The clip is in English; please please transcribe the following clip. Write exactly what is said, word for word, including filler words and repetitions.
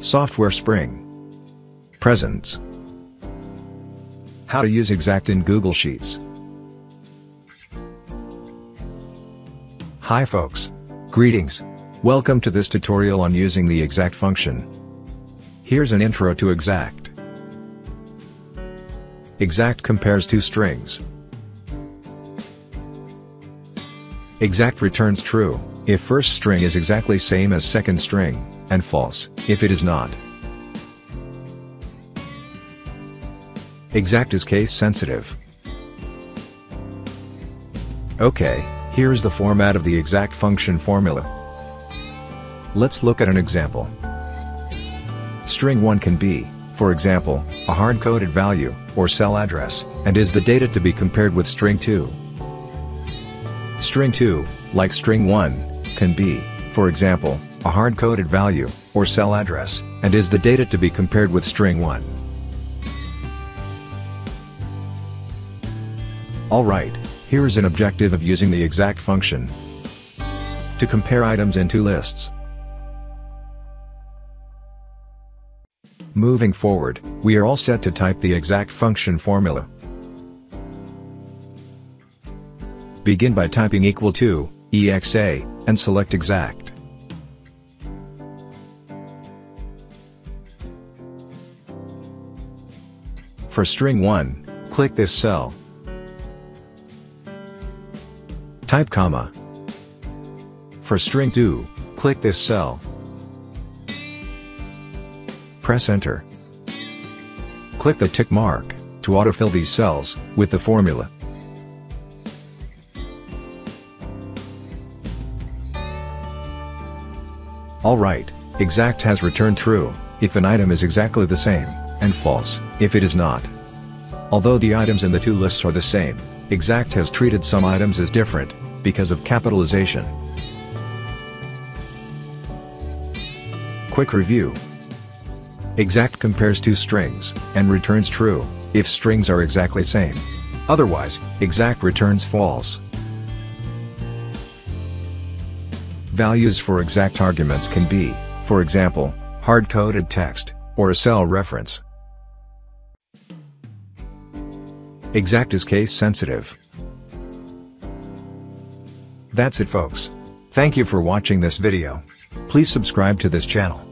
Software Spring Presents. How to use EXACT in Google Sheets. Hi folks. Greetings. Welcome to this tutorial on using the EXACT function. Here's an intro to EXACT. EXACT compares two strings. EXACT returns true if first string is exactly same as second string, and false if it is not. EXACT is case sensitive. Okay, here is the format of the EXACT function formula. Let's look at an example. String one can be, for example, a hard-coded value, or cell address, and is the data to be compared with string two. String two, like string one, can be, for example, a hard-coded value, or cell address, and is the data to be compared with string one. Alright, here is an objective of using the EXACT function. To compare items in two lists. Moving forward, we are all set to type the EXACT function formula. Begin by typing equal to, E X A, and select EXACT. For string one, click this cell. Type comma. For string two, click this cell. Press enter. Click the tick mark to autofill these cells with the formula. Alright, EXACT has returned true if an item is exactly the same, and false if it is not. Although the items in the two lists are the same, EXACT has treated some items as different because of capitalization. Quick review. EXACT compares two strings and returns true if strings are exactly same. Otherwise, EXACT returns false. Values for EXACT arguments can be, for example, hard-coded text, or a cell reference. EXACT is case sensitive. That's it folks. Thank you for watching this video. Please subscribe to this channel.